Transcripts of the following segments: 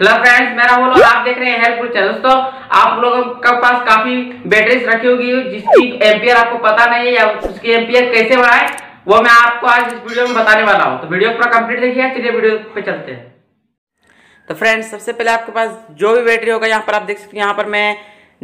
Hello friends, मैं राहुल और आप देख रहे हैं हेल्प चैनल। दोस्तों, आप लोगों के पास काफी बैटरीज रखी होगी जिसकी एम्पियर आपको पता नहीं है या उसकी एम्पियर कैसे बढ़ाए, वो मैं आपको आज इस वीडियो में बताने वाला हूं। तो वीडियो पूरा कंप्लीट देखिए, चलिए वीडियो पे चलते हैं। तो फ्रेंड्स, सबसे पहले आपके पास जो भी बैटरी होगा, यहाँ पर आप देख सकते हैं, यहाँ पर मैं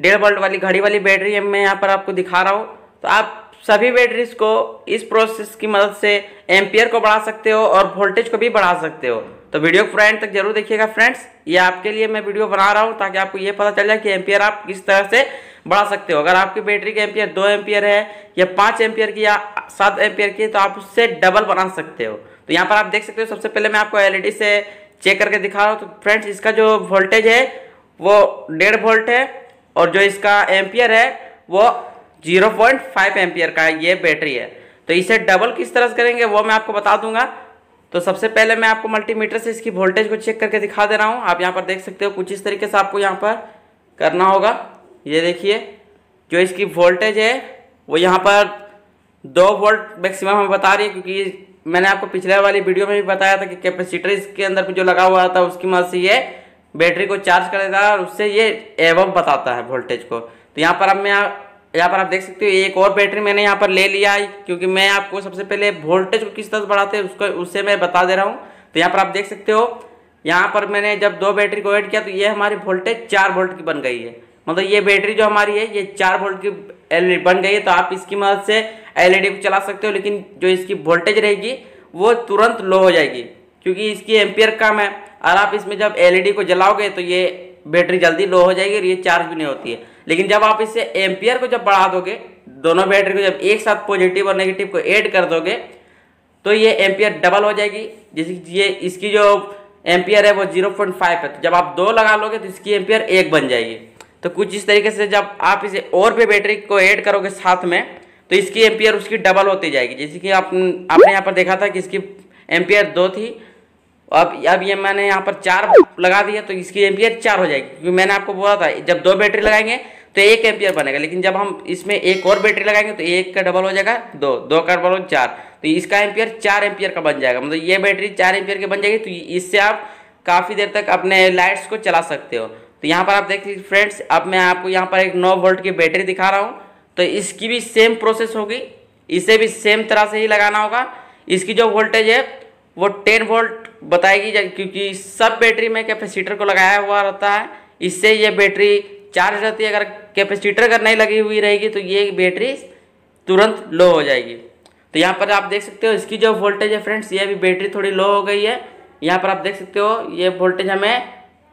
1.5 वोल्ट वाली घड़ी वाली बैटरी है, मैं यहाँ पर आपको दिखा रहा हूँ। तो आप सभी बैटरीज को इस प्रोसेस की मदद से एम्पियर को बढ़ा सकते हो और वोल्टेज को भी बढ़ा सकते हो। तो वीडियो को एंड तक जरूर देखिएगा फ्रेंड्स, ये आपके लिए मैं वीडियो बना रहा हूँ ताकि आपको ये पता चल जाए कि एम्पियर आप किस तरह से बढ़ा सकते हो। अगर आपकी बैटरी के एम्पियर 2 एम्पियर है या 5 एम्पियर की या 7 एम्पियर की, तो आप उससे डबल बना सकते हो। तो यहाँ पर आप देख सकते हो, सबसे पहले मैं आपको LED से चेक करके दिखा रहा हूँ। तो फ्रेंड्स, इसका जो वोल्टेज है वो 1.5 वोल्ट है और जो इसका एम्पियर है वो 0.5 एम्पियर का ये बैटरी है। तो इसे डबल किस तरह से करेंगे वो मैं आपको बता दूंगा। तो सबसे पहले मैं आपको मल्टीमीटर से इसकी वोल्टेज को चेक करके दिखा दे रहा हूँ। आप यहाँ पर देख सकते हो, कुछ इस तरीके से आपको यहाँ पर करना होगा। ये देखिए, जो इसकी वोल्टेज है वो यहाँ पर 2 वोल्ट मैक्सिमम हमें बता रही है, क्योंकि मैंने आपको पिछले वाली वीडियो में भी बताया था कि कैपेसिटर इसके अंदर जो लगा हुआ था उसकी मदद से ये बैटरी को चार्ज कर देता है और उससे ये एवं बताता है वोल्टेज को। तो यहाँ पर अब मैं आप देख सकते हो, एक और बैटरी मैंने यहाँ पर ले लिया है, क्योंकि मैं आपको सबसे पहले वोल्टेज को किस तरह से बढ़ाते हैं उसको उससे मैं बता दे रहा हूँ। तो यहाँ पर आप देख सकते हो, यहाँ पर मैंने जब 2 बैटरी को ऐड किया तो ये हमारी वोल्टेज 4 वोल्ट की बन गई है। मतलब ये बैटरी जो हमारी है ये 4 वोल्ट की LED बन गई है। तो आप इसकी मदद से LED को चला सकते हो, लेकिन जो इसकी वोल्टेज रहेगी वो तुरंत लो हो जाएगी, क्योंकि इसकी एम्पियर कम है और आप इसमें जब LED को जलाओगे तो ये बैटरी जल्दी लो हो जाएगी और ये चार्ज भी नहीं होती है। लेकिन जब आप इससे एम्पियर को जब बढ़ा दोगे, दोनों बैटरी को जब एक साथ पॉजिटिव और नेगेटिव को ऐड कर दोगे, तो ये एम्पियर डबल हो जाएगी। जैसे ये इसकी जो एम्पियर है वो 0.5 है, तो जब आप 2 लगा लोगे तो इसकी एम्पियर 1 बन जाएगी। तो कुछ इस तरीके से जब आप इसे और भी बैटरी को ऐड करोगे साथ में, तो इसकी एम्पियर उसकी डबल होती जाएगी। जैसे कि आपने यहाँ पर देखा था कि इसकी एम्पियर 2 थी, अब ये मैंने यहाँ पर 4 लगा दिया तो इसकी एम्पियर 4 हो जाएगी, क्योंकि मैंने आपको बोला था जब 2 बैटरी लगाएंगे तो 1 एम्पियर बनेगा। लेकिन जब हम इसमें एक और बैटरी लगाएंगे तो 1 का डबल हो जाएगा 2, 2 का डबल 4, तो इसका एम्पियर 4 एम्पियर का बन जाएगा। मतलब ये बैटरी 4 एम्पियर की बन जाएगी। तो इससे आप काफ़ी देर तक अपने लाइट्स को चला सकते हो। तो यहाँ पर आप देखिए फ्रेंड्स, अब मैं आपको यहाँ पर एक 9 वोल्ट की बैटरी दिखा रहा हूँ। तो इसकी भी सेम प्रोसेस होगी, इसे भी सेम तरह से ही लगाना होगा। इसकी जो वोल्टेज है वो 10 वोल्ट बताएगी, क्योंकि सब बैटरी में कैपेसिटर को लगाया हुआ रहता है, इससे ये बैटरी चार्ज रहती है। अगर कैपेसिटर अगर नहीं लगी हुई रहेगी तो ये बैटरी तुरंत लो हो जाएगी। तो यहाँ पर आप देख सकते हो, इसकी जो वोल्टेज है फ्रेंड्स, ये भी बैटरी थोड़ी लो हो गई है। यहाँ पर आप देख सकते हो, ये वोल्टेज हमें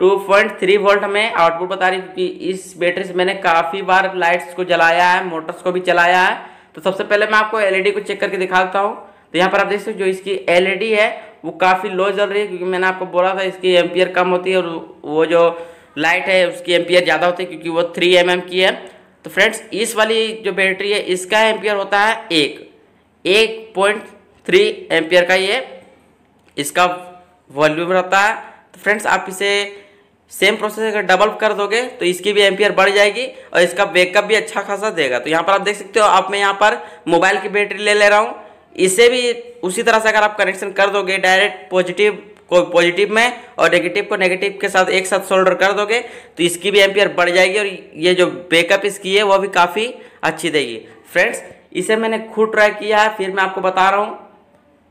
2.3 वोल्ट हमें आउटपुट बता रही है, क्योंकि इस बैटरी से मैंने काफ़ी बार लाइट्स को जलाया है, मोटर्स को भी चलाया है। तो सबसे पहले मैं आपको LED को चेक करके दिखाता हूँ। तो यहाँ पर आप देख सकते हो, जो इसकी LED है वो काफ़ी लो जल रही है, क्योंकि मैंने आपको बोला था इसकी एम्पियर कम होती है और वो जो लाइट है उसकी एम्पियर ज़्यादा होती है, क्योंकि वो 3 mm की है। तो फ्रेंड्स, इस वाली जो बैटरी है इसका एम्पियर होता है 1.3 एम्पियर का ये इसका वॉल्यूम रहता है। तो फ्रेंड्स, आप इसे सेम प्रोसेस अगर डबल कर दोगे तो इसकी भी एम्पियर बढ़ जाएगी और इसका बैकअप भी अच्छा खासा देगा। तो यहाँ पर आप देख सकते हो, आप मैं यहाँ पर मोबाइल की बैटरी ले रहा हूँ। इसे भी उसी तरह से अगर आप कनेक्शन कर दोगे, डायरेक्ट पॉजिटिव को पॉजिटिव में और नेगेटिव को नेगेटिव के साथ एक साथ सोल्डर कर दोगे, तो इसकी भी एम्पियर बढ़ जाएगी और ये जो बैकअप इसकी है वो भी काफ़ी अच्छी देगी। फ्रेंड्स, इसे मैंने खुद ट्राई किया है, फिर मैं आपको बता रहा हूँ।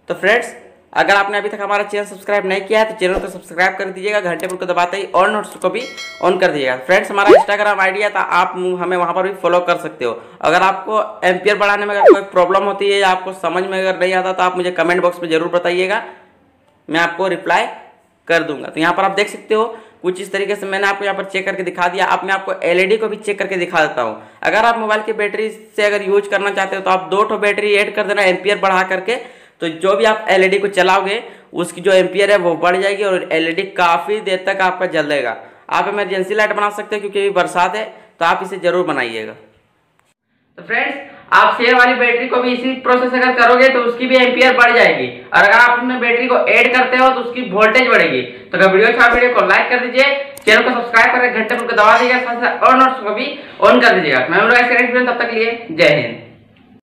तो फ्रेंड्स, अगर आपने अभी तक हमारा चैनल सब्सक्राइब नहीं किया है तो चैनल को सब्सक्राइब कर दीजिएगा, घंटे पर को दबाते ही और नोट्स को भी ऑन कर दीजिएगा। फ्रेंड्स, हमारा इंस्टाग्राम आईडी है, आप हमें वहाँ पर भी फॉलो कर सकते हो। अगर आपको एम्पियर बढ़ाने में अगर कोई प्रॉब्लम होती है या आपको समझ में अगर नहीं आता तो आप मुझे कमेंट बॉक्स में ज़रूर बताइएगा, मैं आपको रिप्लाई कर दूंगा। तो यहाँ पर आप देख सकते हो, कुछ इस तरीके से मैंने आपको यहाँ पर चेक करके दिखा दिया। अब मैं आपको LED को भी चेक करके दिखा देता हूँ। अगर आप मोबाइल की बैटरी से अगर यूज करना चाहते हो तो आप 2 बैटरी ऐड कर देना एम्पियर बढ़ा करके, तो जो भी आप LED को चलाओगे उसकी जो एम्पियर है वो बढ़ जाएगी और LED काफ़ी देर तक आपका जलेगा। आप इमरजेंसी लाइट बना सकते हो, क्योंकि अभी बरसात है, तो आप इसे ज़रूर बनाइएगा। तो फ्रेंड्स, आप शेयर वाली बैटरी को भी इसी प्रोसेस अगर करोगे तो उसकी भी एम्पियर बढ़ जाएगी, और अगर आप अपने बैटरी को ऐड करते हो तो उसकी वोल्टेज बढ़ेगी। तो अगर वीडियो अच्छा, वीडियो को लाइक कर दीजिए, चैनल को सब्सक्राइब करके घंटे पर दबा दीजिएगा, साथ साथ और नोट्स को भी ऑन कर दीजिएगा। मैं तब तक लिए जय हिंद।